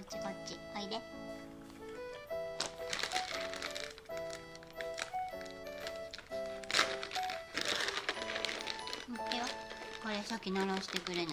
っちこっちおいで。オッケーよ。これ先鳴らしてくれないと。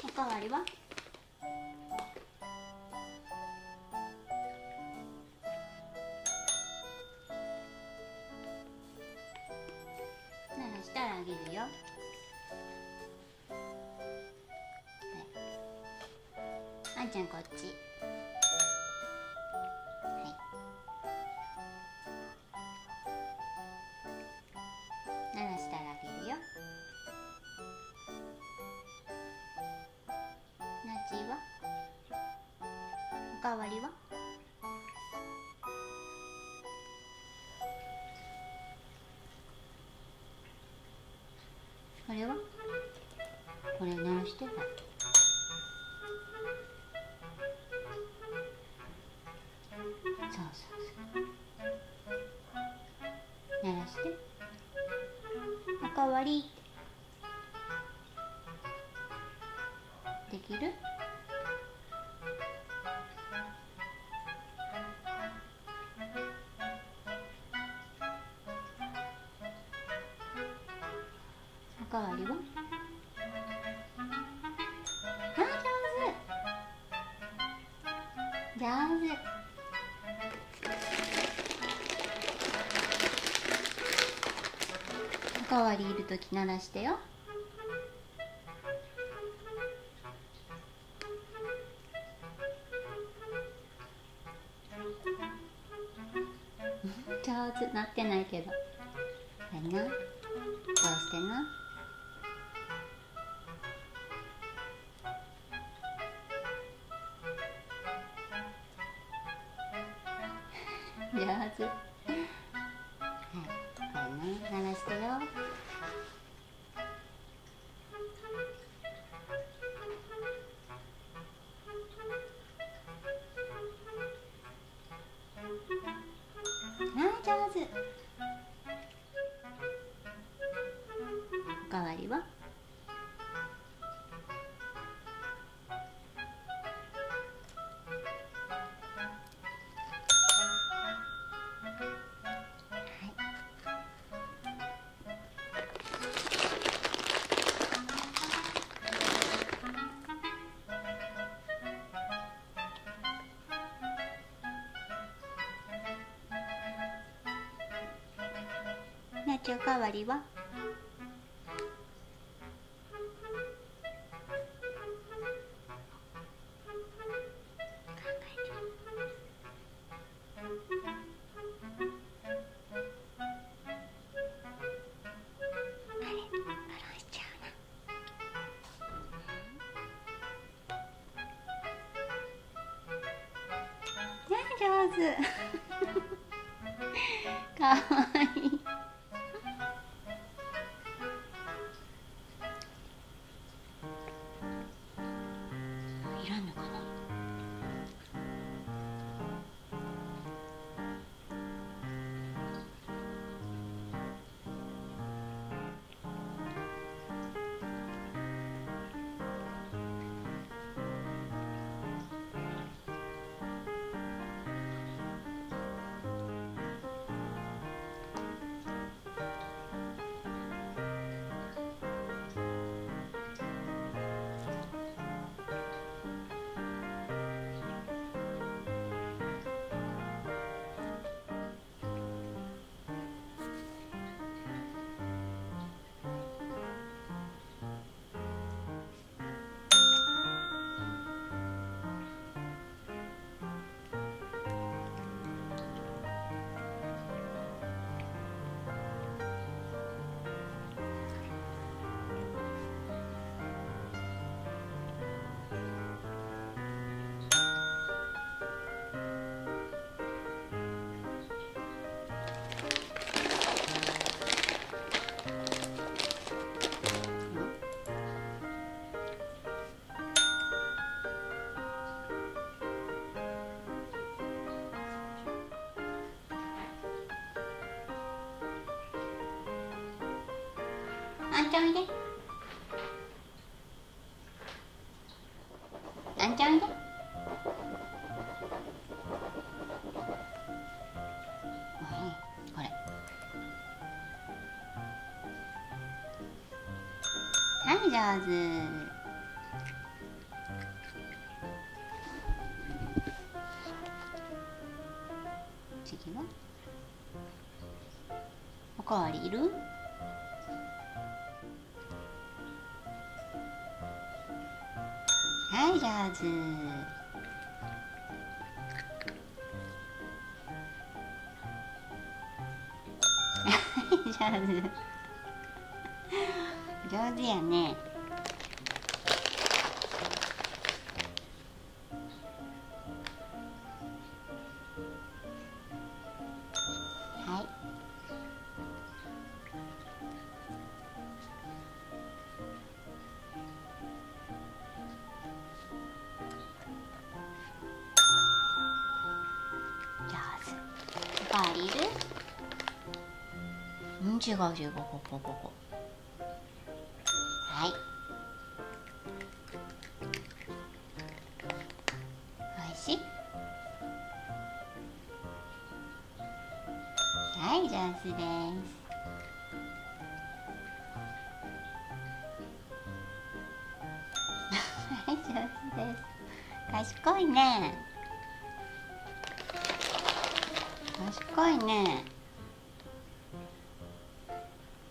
おかわりは？鳴らしたらあげるよ。はい、あんちゃんこっち。おかわりは？これは？これ鳴らしてた。そうそうそう。鳴らして。おかわり。できる？おかわりは？あ、上手。上手。おかわりいるとき鳴らしてよ。上手。鳴ってないけど。はいな。こうしてな。上手。はい、これね、鳴らしてよ。あー、上手。おかわりは？おかわりは？上手。かわいい。んちゃんおいで。あんちゃんおいで。これ。はい、上手。次はおかわりいる？はい、上手。はい、上手。上手やね。違う違う、ここはい、おいしい。はい、上手です。はい、上手です。賢いね、賢いね。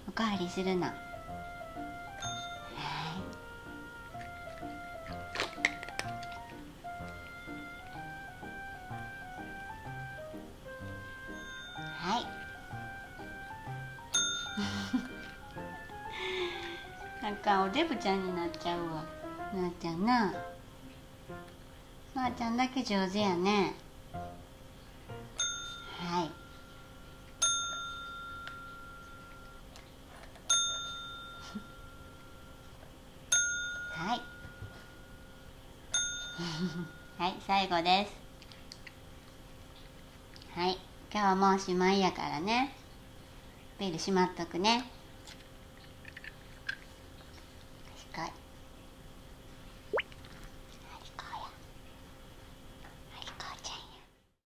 おかわりするな。はい。なんかおデブちゃんになっちゃうわ。なあちゃんな。なあちゃんだけ上手やね。はい。はい、はい、最後です。はい、今日はもうしまいやからね。ビールしまっとくね。